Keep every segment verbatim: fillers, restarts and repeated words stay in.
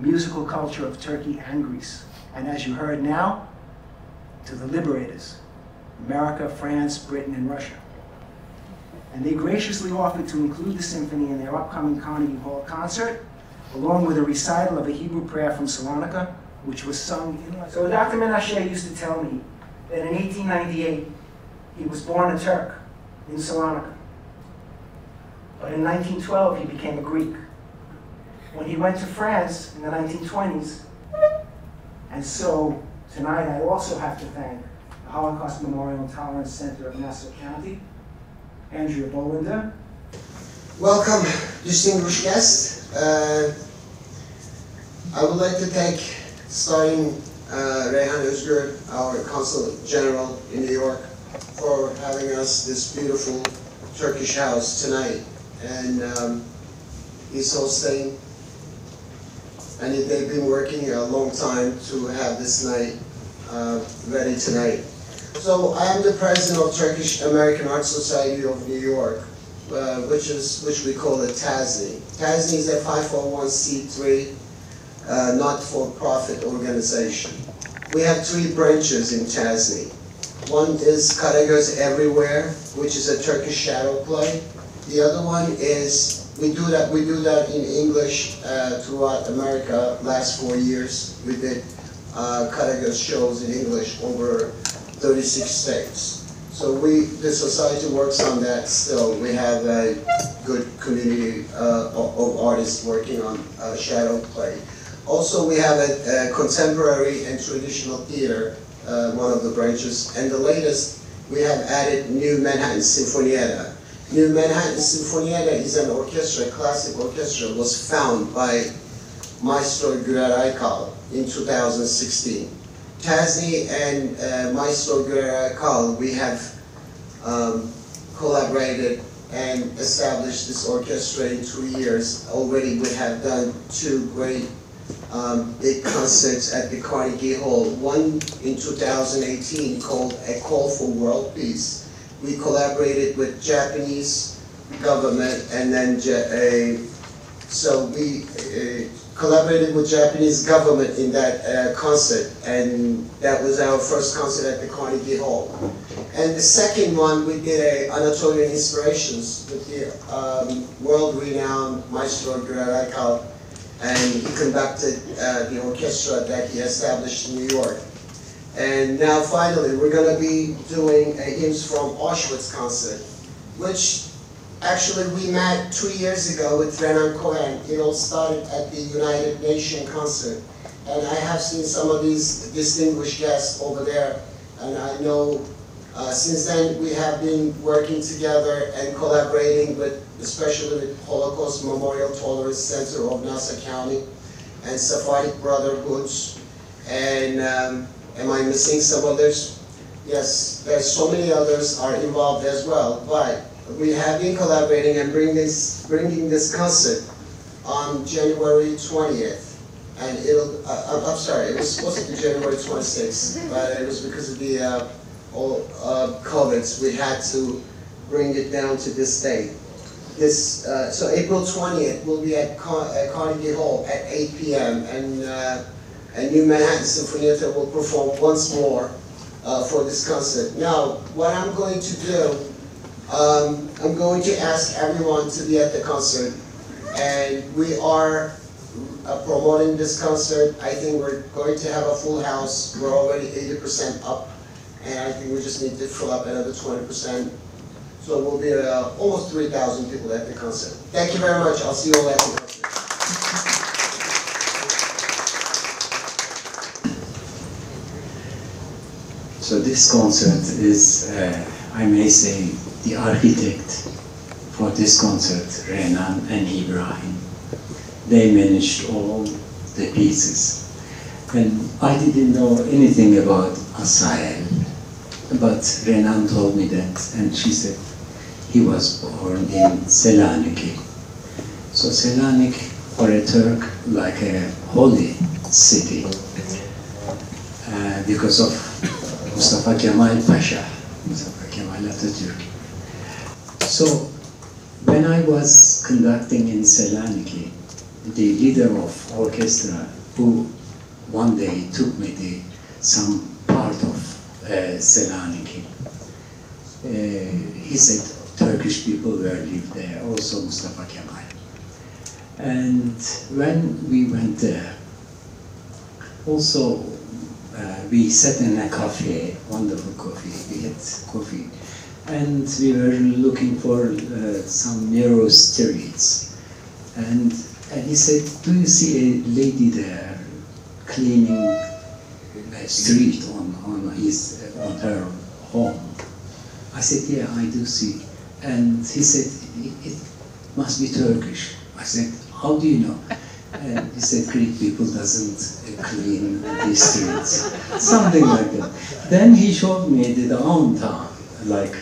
musical culture of Turkey and Greece. And as you heard now, to the liberators, America, France, Britain, and Russia. And they graciously offered to include the symphony in their upcoming Carnegie Hall concert, along with a recital of a Hebrew prayer from Salonika, which was sung in... So Doctor Menashe used to tell me that in eighteen ninety-eight, he was born a Turk in Salonika. But in nineteen twelve, he became a Greek. When he went to France in the nineteen twenties, and so tonight I also have to thank the Holocaust Memorial and Tolerance Center of Nassau County, Andrea Bolinder. Welcome, distinguished guests. Uh, I would like to thank, starting uh, Rehan Özgür, our Consul General in New York, for having us this beautiful Turkish house tonight. And um, he's hosting, and they've been working a long time to have this night uh, ready tonight. So I am the president of Turkish American Art Society of New York, uh, which is which we call the TASNI. TASNI is a five oh one c three uh, not-for-profit organization. We have three branches in TASNI. One is Karagöz Everywhere, which is a Turkish shadow play. The other one is we do that we do that in English uh, throughout America. Last four years we did uh, Karagöz shows in English over thirty-six states. So we, the society works on that still. We have a good community uh, of artists working on uh, shadow play. Also, we have a, a contemporary and traditional theater, uh, one of the branches. And the latest, we have added New Manhattan Sinfonietta. New Manhattan Sinfonietta is an orchestra, classic orchestra, was found by Maestro Gürer Aykal in two thousand sixteen. TASNI and uh, Maestro Gürer Aykal, we have um, collaborated and established this orchestra in two years. Already we have done two great um, big concerts at the Carnegie Hall. One in two thousand eighteen called A Call for World Peace. We collaborated with Japanese government and then a, so we uh, collaborated with Japanese government in that uh, concert, and that was our first concert at the Carnegie Hall. And the second one, we did a Anatolian Inspirations with the um, world-renowned Maestro Gürer Aykal, and he conducted uh, the orchestra that he established in New York. And now finally, we're going to be doing a Hymns from Auschwitz concert, which actually, we met two years ago with Renan Koen. It all started at the United Nations concert. And I have seen some of these distinguished guests over there. And I know uh, since then we have been working together and collaborating with, especially with Holocaust Memorial Tolerance Center of Nassau County and Sephardic Brotherhoods. And um, am I missing some others? Yes, there's so many others are involved as well. But we have been collaborating and bring this, bringing this concert on January twentieth, and it'll, uh, I'm sorry, it was supposed to be January twenty-sixth, but it was because of the uh, all, uh, COVID, we had to bring it down to this date. This, uh, so April twentieth, we'll be at, Car at Carnegie Hall at eight p m, and, uh, and New Manhattan Sinfonietta will perform once more uh, for this concert. Now, what I'm going to do, Um, I'm going to ask everyone to be at the concert, and we are uh, promoting this concert. I think we're going to have a full house. We're already eighty percent up, and I think we just need to fill up another twenty percent. So we'll be uh, almost three thousand people at the concert. Thank you very much. I'll see you all at the concert. So this concert is, uh, I may say, the architect for this concert, Renan and Ibrahim. They managed all the pieces. And I didn't know anything about Asael, but Renan told me that, and she said he was born in Selanik. So Selanik, for a Turk, like a holy city, uh, because of Mustafa Kemal Pasha, Mustafa Kemal Atatürk. So, when I was conducting in Selanik, the leader of orchestra, who one day took me the, some part of uh, Selanik'i. Uh, he said Turkish people were lived there, also Mustafa Kemal. And when we went there, also uh, we sat in a cafe, wonderful coffee, we had coffee, and we were looking for uh, some narrow streets. And, and he said, do you see a lady there cleaning a street on, on, his, on her home? I said, yeah, I do see. And he said, it, it must be Turkish. I said, how do you know? Uh, he said, Greek people doesn't uh, clean these streets. Something like that. Then he showed me the hometown, like,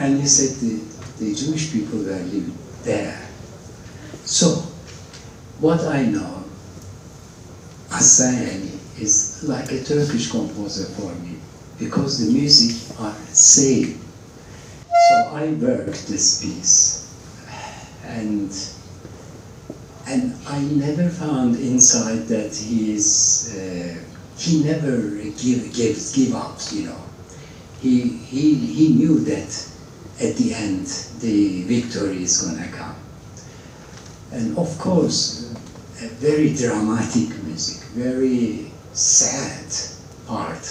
and he said the, the Jewish people were living there. So, what I know, Asayani is like a Turkish composer for me, because the music are saved. So I worked this piece, and And I never found inside that he is, uh, he never give, give, give up, you know. He, he, he knew that at the end, the victory is gonna come. And of course, a very dramatic music, very sad part.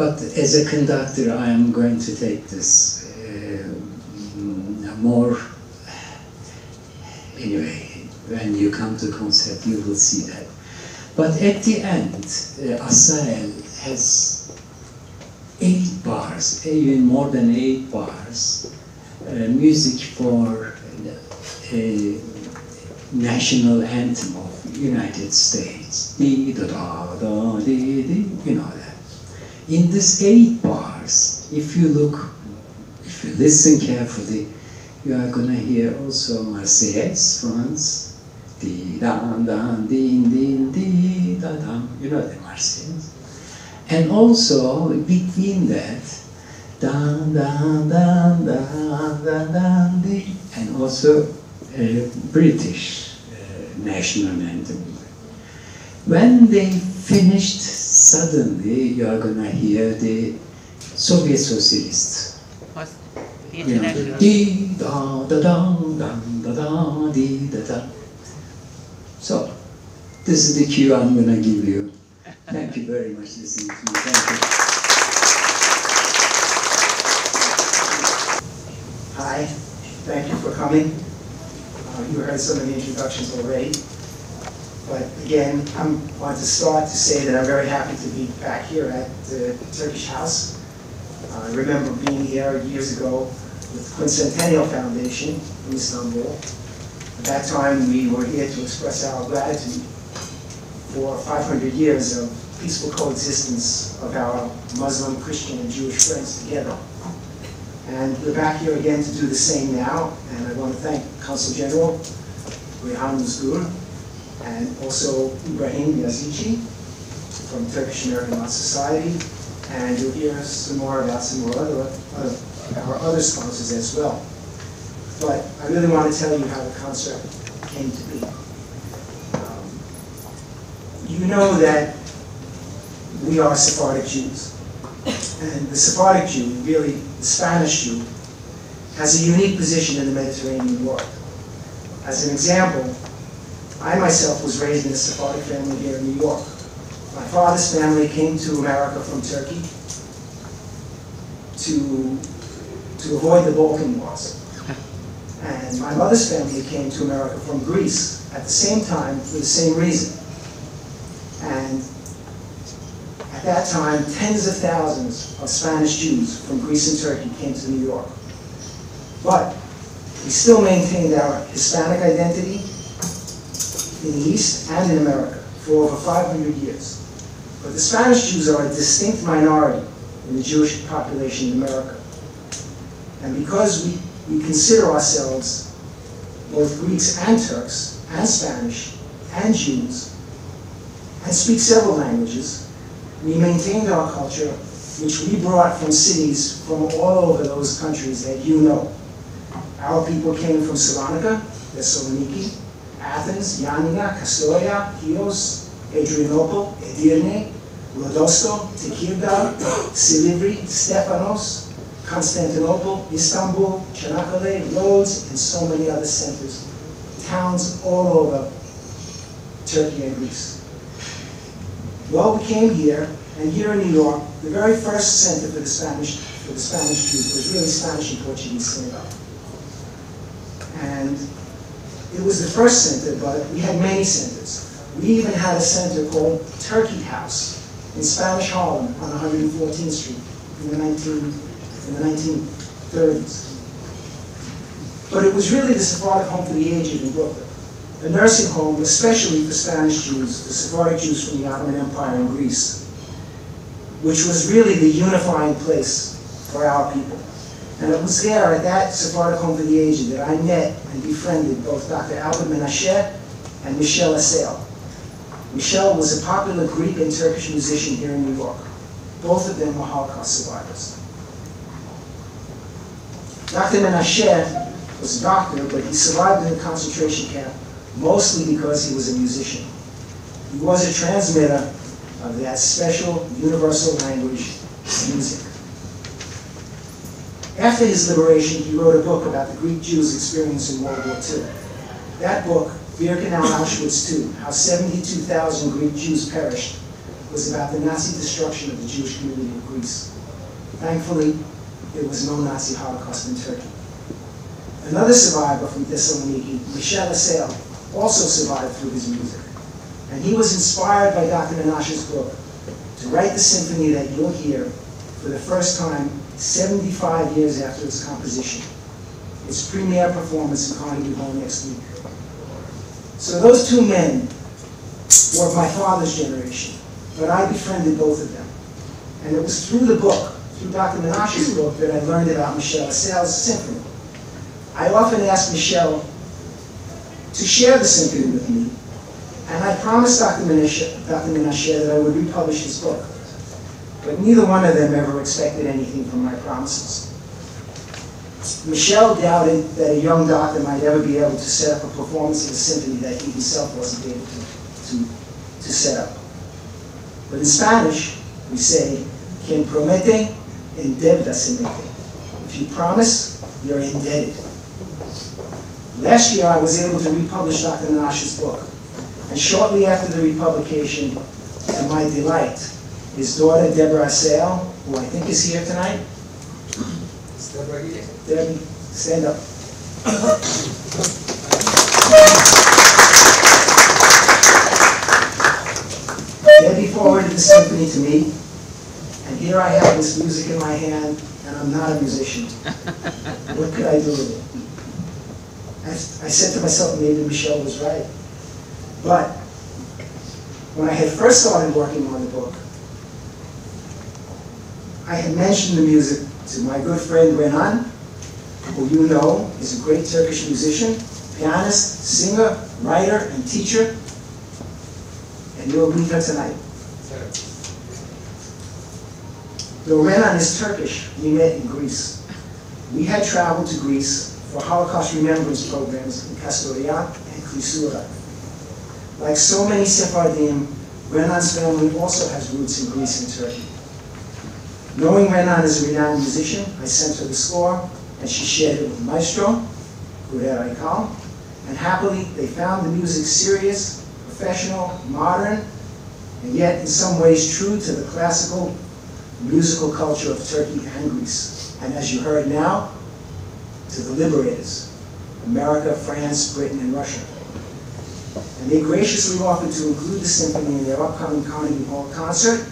But as a conductor, I am going to take this uh, more, anyway. When you come to concert, you will see that. But at the end, uh, Asael has eight bars, even more than eight bars, uh, music for a national anthem of the United States. Dee, da, da, da, dee, dee, you know that. In these eight bars, if you look, if you listen carefully, you are gonna hear also Marseillaise, France. Dee, dam, dam, dee, dee, dee, da, dam. You know the Marseillaise. And also between that, dam, dam, dam, dam, dam, dam, dee, and also uh, British uh, national anthem. When they finished, suddenly you are gonna hear the Soviet Socialist. What's the international? You know, dee, da, da, dam, dam, da, da, dee, da, da. So, this is the cue I'm going to give you. Thank you very much for listening to me. Thank you. Hi, thank you for coming. Uh, you heard so many introductions already. But again, I want to start to say that I'm very happy to be back here at the Turkish House. Uh, I remember being here years ago with the Quincentennial Foundation in Istanbul. At that time, we were here to express our gratitude for five hundred years of peaceful coexistence of our Muslim, Christian, and Jewish friends together. And we're back here again to do the same now. And I want to thank Consul General Rehan Koen and also Ibrahim Yazici from Turkish American Art Society. And you'll hear some more about some more other, other, our other sponsors as well. But I really want to tell you how the concert came to be. Um, you know that we are Sephardic Jews. And the Sephardic Jew, really the Spanish Jew, has a unique position in the Mediterranean world. As an example, I myself was raised in a Sephardic family here in New York. My father's family came to America from Turkey to, to avoid the Balkan Wars. And my mother's family came to America from Greece at the same time for the same reason. And at that time, tens of thousands of Spanish Jews from Greece and Turkey came to New York. But we still maintained our Hispanic identity in the East and in America for over five hundred years. But the Spanish Jews are a distinct minority in the Jewish population in America. And because we We consider ourselves both Greeks and Turks and Spanish and Jews and speak several languages. We maintained our culture, which we brought from cities from all over those countries that you know. Our people came from Salonika, Thessaloniki, Athens, Yanina, Kastoria, Chios, Adrianople, Edirne, Lodosko, Tekirdağ, Silivri, Stephanos, Constantinople, Istanbul, Çanakkale, Rhodes, and so many other centers, towns all over Turkey and Greece. Well, we came here, and here in New York, the very first center for the Spanish, for the Spanish Jews was really Spanish and Portuguese synagogue. And it was the first center, but we had many centers. We even had a center called Turkey House in Spanish Harlem on one hundred fourteenth Street in the nineteen thirties. But it was really the Sephardic home for the aged in Brooklyn, a nursing home especially for Spanish Jews, the Sephardic Jews from the Ottoman Empire in Greece, which was really the unifying place for our people. And it was there at that Sephardic home for the aged that I met and befriended both Doctor Albert Menashe and Michel Assel. Michel was a popular Greek and Turkish musician here in New York. Both of them were Holocaust survivors. Doctor Menashe was a doctor, but he survived in the concentration camp mostly because he was a musician. He was a transmitter of that special universal language, music. After his liberation, he wrote a book about the Greek Jews' experience in World War Two. That book, Birkenau Auschwitz two, How seventy-two thousand Greek Jews Perished, was about the Nazi destruction of the Jewish community in Greece. Thankfully, there was no Nazi Holocaust in Turkey. Another survivor from Thessaloniki, Michel Assel, also survived through his music. And he was inspired by Doctor Menashe's book to write the symphony that you'll hear for the first time seventy-five years after its composition, its premiere performance in Carnegie Hall next week. So those two men were of my father's generation, but I befriended both of them. And it was through the book, through Doctor Menashe's book, that I learned about Michel Assel's symphony. I often asked Michel to share the symphony with me, and I promised Doctor Menashe, Doctor Menashe that I would republish his book. But neither one of them ever expected anything from my promises. Michel doubted that a young doctor might ever be able to set up a performance of a symphony that he himself wasn't able to, to, to set up. But in Spanish, we say, quien promete, endeuda se mete. If you promise, you're indebted. Last year, I was able to republish Doctor Menashe's book. And shortly after the republication, to my delight, his daughter, Deborah Sale, who I think is here tonight. Is Deborah here? Debbie, stand up. Debbie forwarded the symphony to me, and here I have this music in my hand, and I'm not a musician. What could I do with it? I, I said to myself, maybe Michel was right. But when I had first started working on the book, I had mentioned the music to my good friend Renan, who you know is a great Turkish musician, pianist, singer, writer, and teacher, and you'll meet her tonight. Though Renan is Turkish, we met in Greece. We had traveled to Greece for Holocaust remembrance programs in Kastoria and Klissura. Like so many Sephardim, Renan's family also has roots in Greece and Turkey. Knowing Renan is a renowned musician, I sent her the score, and she shared it with Maestro Gürer Aykal, and happily they found the music serious, professional, modern, and yet in some ways true to the classical musical culture of Turkey and Greece. And as you heard now, to the liberators, America, France, Britain, and Russia. And they graciously offered to include the symphony in their upcoming Carnegie Hall concert,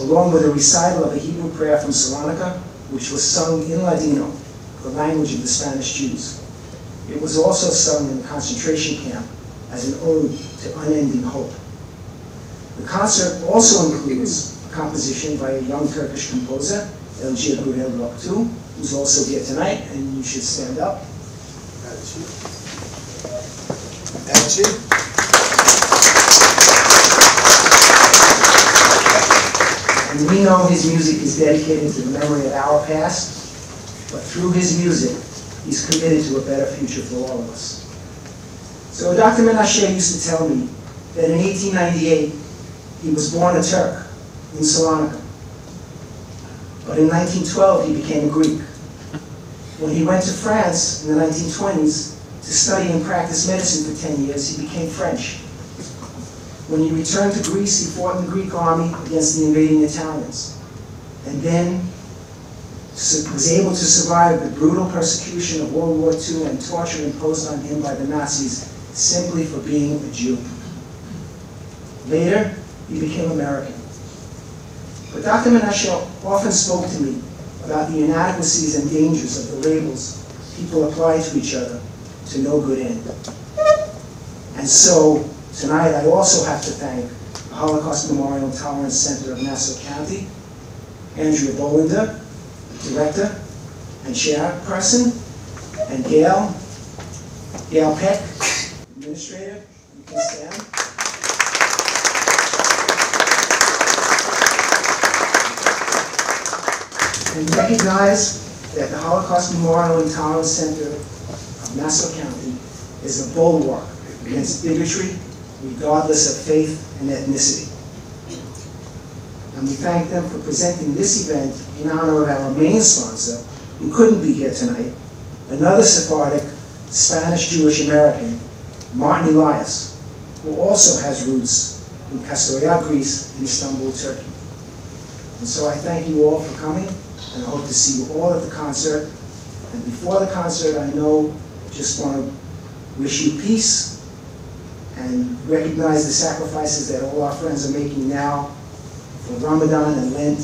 along with a recital of a Hebrew prayer from Salonika, which was sung in Ladino, the language of the Spanish Jews. It was also sung in the concentration camp as an ode to unending hope. The concert also includes a composition by a young Turkish composer, Elgür Gürel Loktu, who's also here tonight, and you should stand up. That's you. That's you. And we know his music is dedicated to the memory of our past, but through his music, he's committed to a better future for all of us. So Doctor Menashe used to tell me that in eighteen ninety-eight, he was born a Turk in Salonika. But in nineteen twelve, he became a Greek. When he went to France in the nineteen twenties to study and practice medicine for ten years, he became French. When he returned to Greece, he fought in the Greek army against the invading Italians, and then was able to survive the brutal persecution of World War Two and torture imposed on him by the Nazis simply for being a Jew. Later, he became American. But Doctor Menashe often spoke to me about the inadequacies and dangers of the labels people apply to each other to no good end. And so, tonight, I also have to thank the Holocaust Memorial and Tolerance Center of Nassau County, Andrea Bolinder, director and chairperson, and Gail, Gail Peck, administrator. You can stand. And recognize that the Holocaust Memorial and Tolerance Center of Nassau County is a bulwark against bigotry, regardless of faith and ethnicity. And we thank them for presenting this event in honor of our main sponsor, who couldn't be here tonight, another Sephardic Spanish-Jewish-American, Martin Elias, who also has roots in Kastoria, Greece, and Istanbul, Turkey. And so I thank you all for coming, and I hope to see you all at the concert. And before the concert, I know, just want to wish you peace, and recognize the sacrifices that all our friends are making now for Ramadan and Lent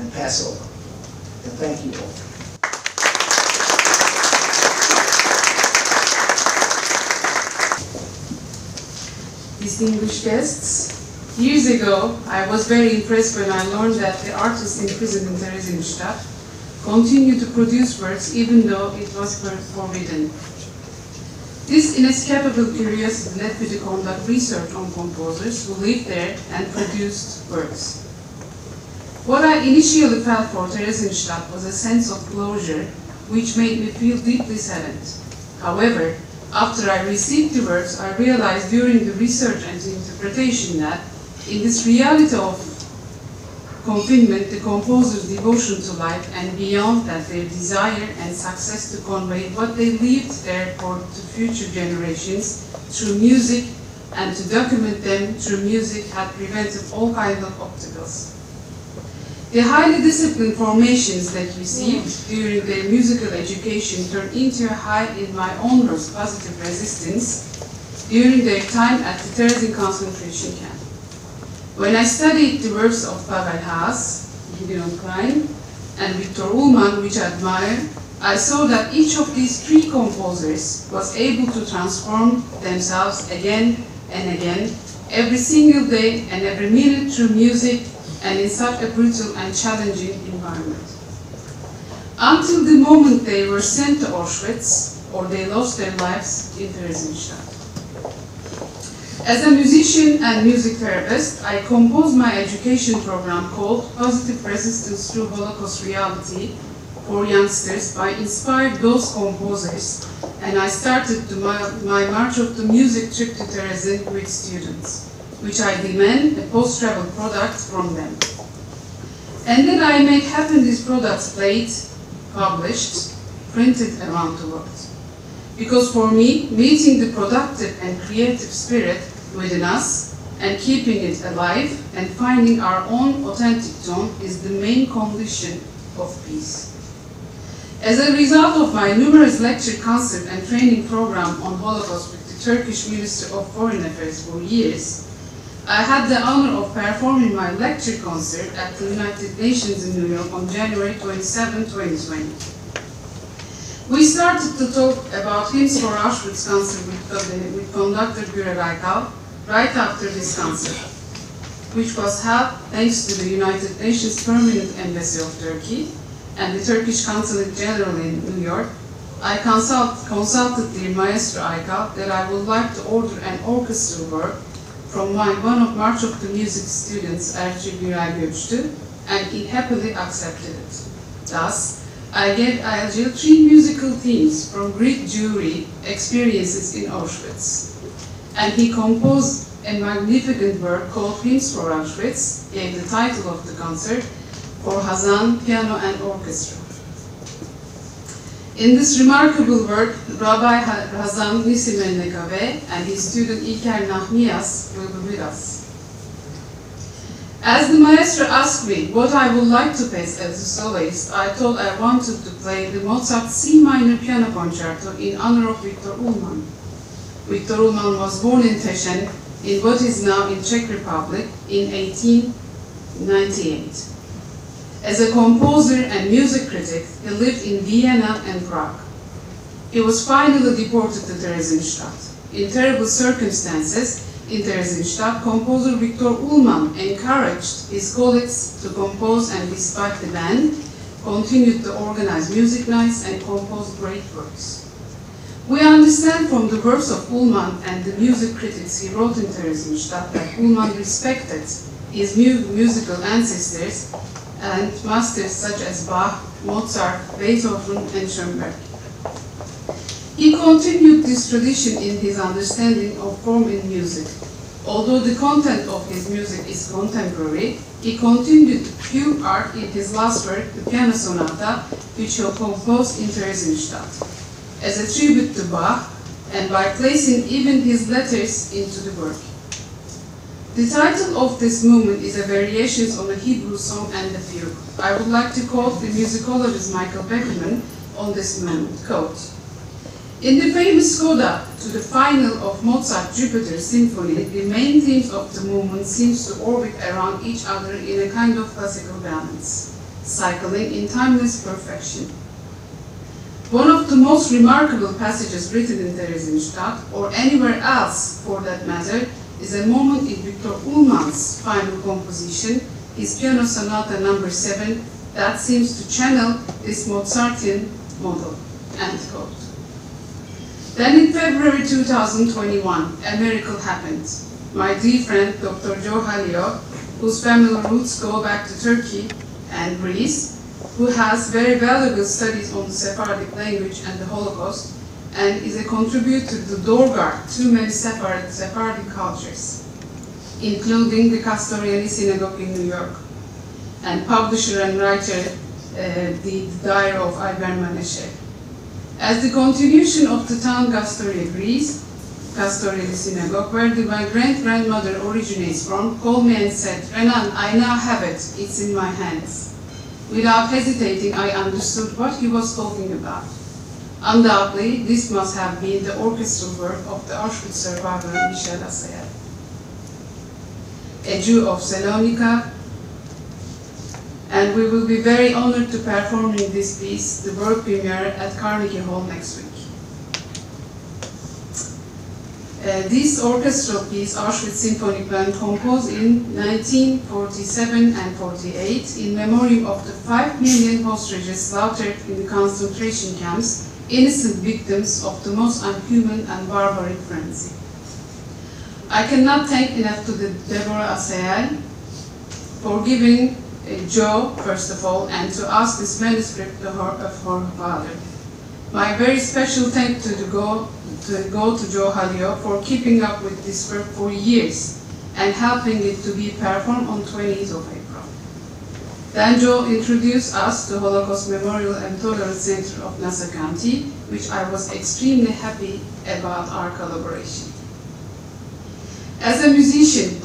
and Passover. And thank you all. Distinguished guests, years ago I was very impressed when I learned that the artists imprisoned in Theresienstadt continued to produce works even though it was forbidden. This inescapable curiosity led me to conduct research on composers who lived there and produced works. What I initially felt for Theresienstadt was a sense of closure, which made me feel deeply saddened. However, after I received the works, I realized during the research and interpretation that, in this reality of confinement, the composer's devotion to life and beyond that their desire and success to convey what they lived there for to future generations through music and to document them through music had prevented all kinds of obstacles. The highly disciplined formations that received during their musical education turned into a high in my own words positive resistance during their time at the Terezin concentration camp. When I studied the works of Pavel Haas, Gideon Klein, and Viktor Ullmann, which I admire, I saw that each of these three composers was able to transform themselves again and again, every single day and every minute through music and in such a brutal and challenging environment. Until the moment they were sent to Auschwitz, or they lost their lives in Theresienstadt. As a musician and music therapist, I composed my education program called Positive Resistance Through Holocaust Reality for Youngsters by inspired those composers, and I started my, my March of the Music trip to Terezin with students, which I demand a post-travel product from them. And then I made happen these products played, published, printed around the world. Because for me, meeting the productive and creative spirit within us and keeping it alive and finding our own authentic tone is the main condition of peace. As a result of my numerous lecture, concert and training program on Holocaust with the Turkish Minister of Foreign Affairs for years, I had the honor of performing my lecture concert at the United Nations in New York on January twenty-seventh, twenty twenty. We started to talk about Hymns for Auschwitz concert with, uh, with conductor Gürer Aykal right after this concert, which was held thanks to the United Nations Permanent Embassy of Turkey and the Turkish Consulate General in New York. I consult, consulted the Maestro Aykal that I would like to order an orchestral work from my, one of March of the Music students, Erci Gürer Göçtu, and he happily accepted it. Thus, I gave I L G three musical themes from Greek Jewry experiences in Auschwitz, and he composed a magnificent work called Hymns from Auschwitz, gave the title of the concert, for Hazan, piano and orchestra. In this remarkable work, Rabbi Hazan Nisimenekave and his student Ikai Nachmias will be with us. As the maestro asked me what I would like to pass as a soloist, I told I wanted to play the Mozart C minor piano concerto in honor of Viktor Ullmann. Viktor Ullmann was born in Teschen, in what is now in Czech Republic, in eighteen ninety-eight. As a composer and music critic, he lived in Vienna and Prague. He was finally deported to Theresienstadt. In terrible circumstances, in Theresienstadt, composer Viktor Ullmann encouraged his colleagues to compose and, despite the ban, continued to organize music nights and compose great works. We understand from the works of Ullmann and the music critics he wrote in Theresienstadt that Ullmann respected his mu musical ancestors and masters such as Bach, Mozart, Beethoven, and Schoenberg. He continued this tradition in his understanding of form in music. Although the content of his music is contemporary, he continued pure art in his last work, the Piano Sonata, which he composed in Theresienstadt, as a tribute to Bach, and by placing even his letters into the work. The title of this movement is a variation on a Hebrew song and a fugue. I would like to quote the musicologist Michael Beckerman on this movement. Quote, "In the famous coda to the final of Mozart's Jupiter Symphony, the main themes of the movement seems to orbit around each other in a kind of classical balance, cycling in timeless perfection. One of the most remarkable passages written in Theresienstadt, or anywhere else for that matter, is a moment in Viktor Ullmann's final composition, his Piano Sonata number seven, that seems to channel this Mozartian model." End quote. Then in February two thousand twenty-one, a miracle happened. My dear friend, Doctor Joe Halio, whose family roots go back to Turkey and Greece, who has very valuable studies on the Sephardic language and the Holocaust, and is a contributor to Dorgar to many separate Sephardic cultures, including the Castoriani Synagogue in New York, and publisher and writer uh, the, the Diary of Albert Menashe. As the continuation of the town Kastoria, Greece, Kastoria Synagogue, where the, my great-grandmother originates from, called me and said, "Renan, I now have it, it's in my hands." Without hesitating, I understood what he was talking about. Undoubtedly, this must have been the orchestral work of the Auschwitz survivor Michel Assel, a Jew of Salonika, and we will be very honored to perform in this piece, the world premiere at Carnegie Hall next week. Uh, this orchestral piece, Auschwitz Symphonic Band, composed in nineteen forty-seven and forty-eight in memoriam of the five million hostages slaughtered in the concentration camps, innocent victims of the most unhuman and barbaric frenzy. I cannot thank enough to the Deborah Sale for giving uh, Joe, first of all, and to us this manuscript to her, of her father. My very special thanks to, the go, to go to Joe Halio for keeping up with this work for years and helping it to be performed on twentieth of April. Then Joe introduced us to Holocaust Memorial and Tolerance Center of Nassau County, which I was extremely happy about our collaboration. As a musician,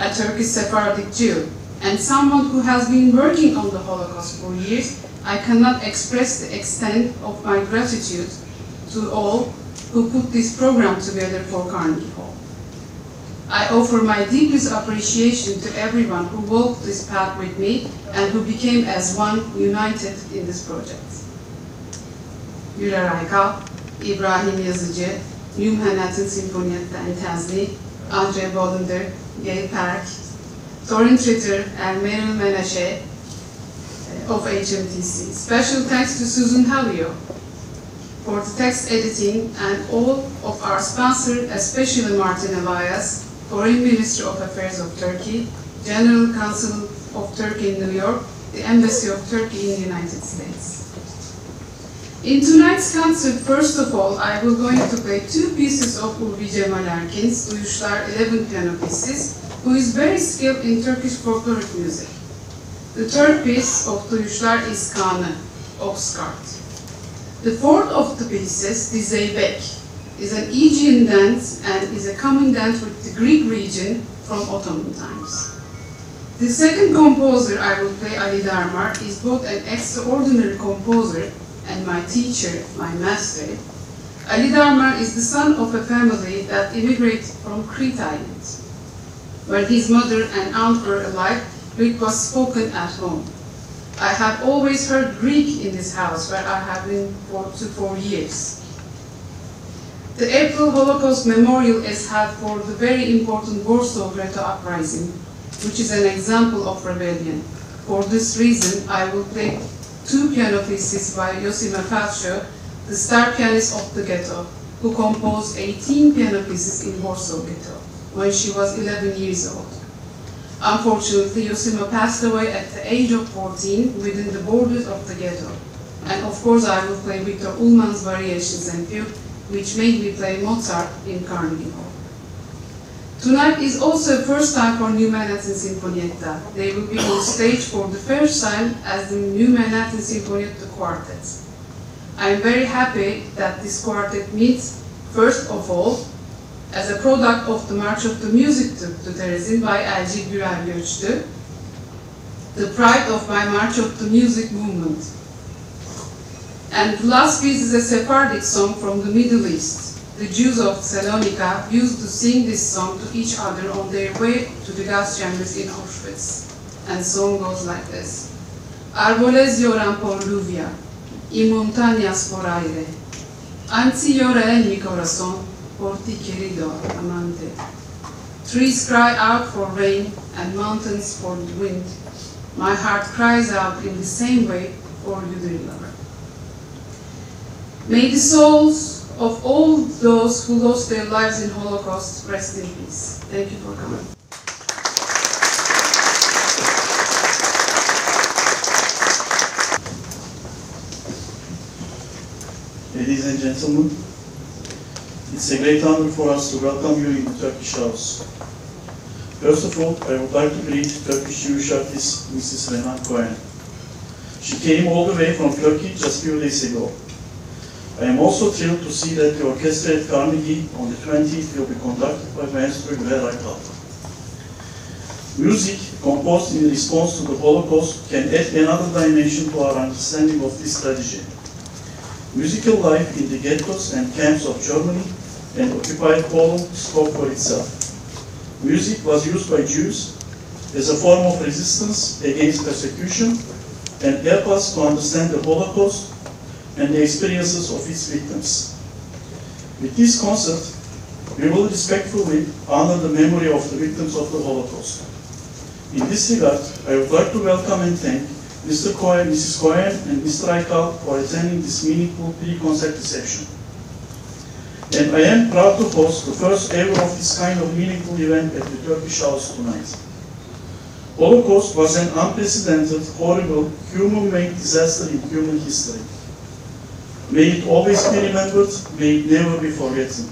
a Turkish Sephardic Jew, and someone who has been working on the Holocaust for years, I cannot express the extent of my gratitude to all who put this program together for Carnegie Hall. I offer my deepest appreciation to everyone who walked this path with me and who became as one, united in this project. Gürer Aykal, Ibrahim Yazici, New Manhattan Sinfonietta and T A S N I, Andrea Bolinder, Gail Peck, Torin Tritter and Meryl Menashe of H M T C. Special thanks to Susan Hallio for the text editing and all of our sponsors, especially Martin Elias, Foreign Minister of Affairs of Turkey, General Counsel of Turkey in New York, the Embassy of Turkey in the United States. In tonight's concert, first of all, I will going to play two pieces of Urbi Cemal Erkin's Duyuşlar eleven piano pieces, who is very skilled in Turkish folkloric music. The third piece of Duyuşlar is Kanı, Oxcart. The fourth of the pieces, the Zeybek, is an Aegean dance and is a common dance with the Greek region from Ottoman times. The second composer I will play, Ali Dharmar, is both an extraordinary composer and my teacher, my master. Ali Dharmar is the son of a family that immigrated from Crete Island, where his mother and aunt were alive. Greek was spoken at home. I have always heard Greek in this house, where I have been for two, four years. The April Holocaust Memorial is held for the very important Warsaw-Ghetto Uprising, which is an example of rebellion. For this reason, I will play two piano pieces by Yosima Falcho, the star pianist of the ghetto, who composed eighteen piano pieces in Warsaw Ghetto when she was eleven years old. Unfortunately, Yosima passed away at the age of fourteen within the borders of the ghetto. And of course, I will play Viktor Ullmann's Variations and Fugue, which made me play Mozart in Carnegie Hall. Tonight is also the first time for New Manhattan Sinfonietta. They will be on stage for the first time as the New Manhattan Sinfonietta Quartet. I am very happy that this quartet meets, first of all, as a product of the March of the Music to, to Terezin by Erci Gürer Göçtu, the pride of my March of the Music movement. And the last piece is a Sephardic song from the Middle East. The Jews of Thessalonica used to sing this song to each other on their way to the gas chambers in Auschwitz. And the song goes like this. Arboles lloran por lluvia, y montañas por aire. Anzi llora en mi corazón, por ti querido amante. Trees cry out for rain, and mountains for the wind. My heart cries out in the same way for you, dear lover. May the souls of all those who lost their lives in Holocaust, rest in peace. Thank you for coming. Ladies and gentlemen, it's a great honor for us to welcome you in the Turkish House. First of all, I would like to greet Turkish Jewish artist Missus Renan Koen. She came all the way from Turkey just a few days ago. I am also thrilled to see that the orchestra at Carnegie on the twentieth will be conducted by Maestro Gürer Aykal. Music composed in response to the Holocaust can add another dimension to our understanding of this tragedy. Musical life in the ghettos and camps of Germany and occupied Poland spoke for itself. Music was used by Jews as a form of resistance against persecution and helped us to understand the Holocaust and the experiences of its victims. With this concert, we will respectfully honor the memory of the victims of the Holocaust. In this regard, I would like to welcome and thank Mister Cohen, Missus Cohen, and Mister Aykal for attending this meaningful pre-concert reception. And I am proud to host the first ever of this kind of meaningful event at the Turkish House tonight. Holocaust was an unprecedented, horrible, human-made disaster in human history. May it always be remembered, may it never be forgotten.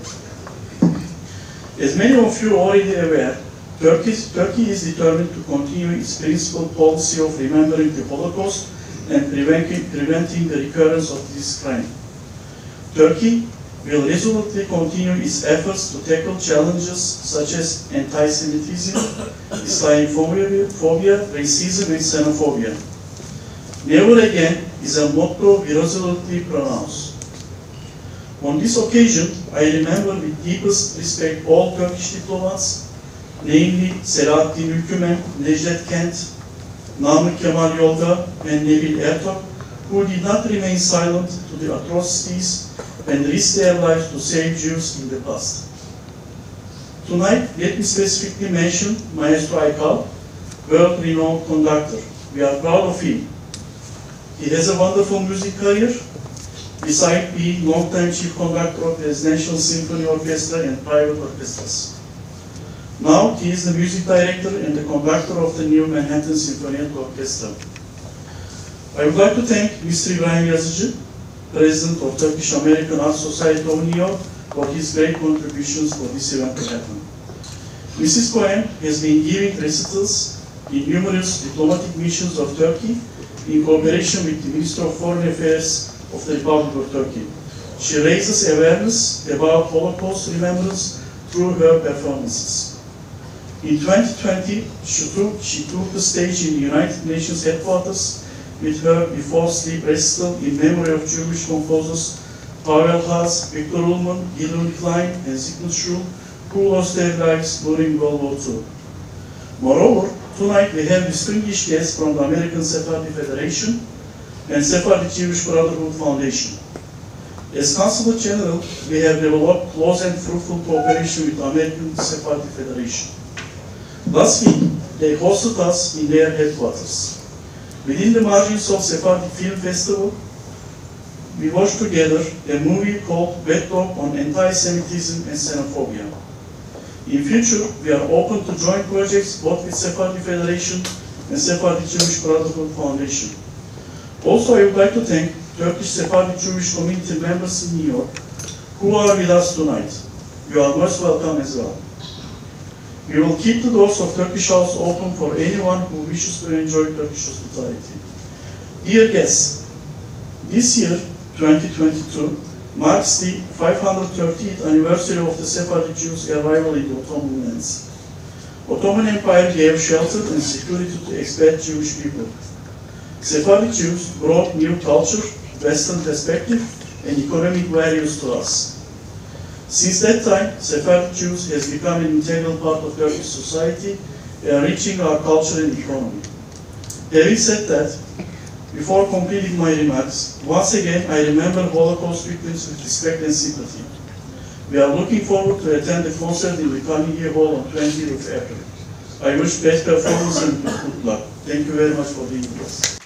As many of you are already aware, Turkey, Turkey is determined to continue its principled policy of remembering the Holocaust and preventing, preventing the recurrence of this crime. Turkey will resolutely continue its efforts to tackle challenges such as anti-Semitism, Islamophobia, racism, and xenophobia. Never again is a motto we resolutely pronounce. On this occasion, I remember with deepest respect all Turkish diplomats, namely Selahattin Ülkümen, Necdet Kent, Namık Kemal Yolda, and Nebil Ertok, who did not remain silent to the atrocities and risked their lives to save Jews in the past. Tonight, let me specifically mention Maestro Aykal, world-renowned conductor. We are proud of him. He has a wonderful music career. Besides being long-time chief conductor of the National Symphony Orchestra and private orchestras, now he is the music director and the conductor of the New Manhattan Sinfonietta Orchestra. I would like to thank Mister Ibrahim Yazici president of Turkish American Art Society of New York, for his great contributions for this event to happen. Missus Cohen has been giving recitals in numerous diplomatic missions of Turkey in cooperation with the Minister of Foreign Affairs of the Republic of Turkey. She raises awareness about Holocaust remembrance through her performances. In twenty twenty, she took, she took the stage in the United Nations headquarters with her Before Sleep recital in memory of Jewish composers Pavel Haas, Viktor Ullmann, Gideon Klein, and Sigmund Schul, who lost their lives during World War Two. Moreover, tonight we have distinguished guests from the American Sephardi Federation and Sephardi Jewish Brotherhood Foundation. As Consulate General, we have developed close and fruitful cooperation with the American Sephardi Federation. Last week, they hosted us in their headquarters. Within the margins of Sephardi Film Festival, we watched together a movie called Bad Dog on Anti-Semitism and Xenophobia. In future, we are open to joint projects both with Sephardi Federation and Sephardi Jewish Brotherhood Foundation. Also, I would like to thank Turkish Sephardi Jewish community members in New York who are with us tonight. You are most welcome as well. We will keep the doors of Turkish House open for anyone who wishes to enjoy Turkish hospitality. Dear guests, this year, twenty twenty-two, marks the five hundred thirtieth anniversary of the Sephardi Jews' arrival in the Ottoman lands. Ottoman Empire gave shelter and security to expat Jewish people. Sephardi Jews brought new culture, Western perspective, and economic values to us. Since that time, Sephardi Jews has become an integral part of Turkish society, enriching our culture and economy. Having said that, before completing my remarks, once again I remember Holocaust victims with respect and sympathy. We are looking forward to attend the concert in the Carnegie Hall on twentieth of April. I wish best performance and good luck. Thank you very much for being with us.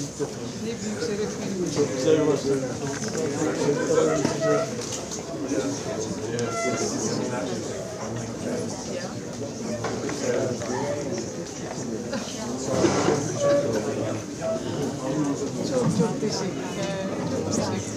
Ne büyük şeref benim için. Çok güzel başladı. Çok çok teşekkürler. Çok teşekkürler.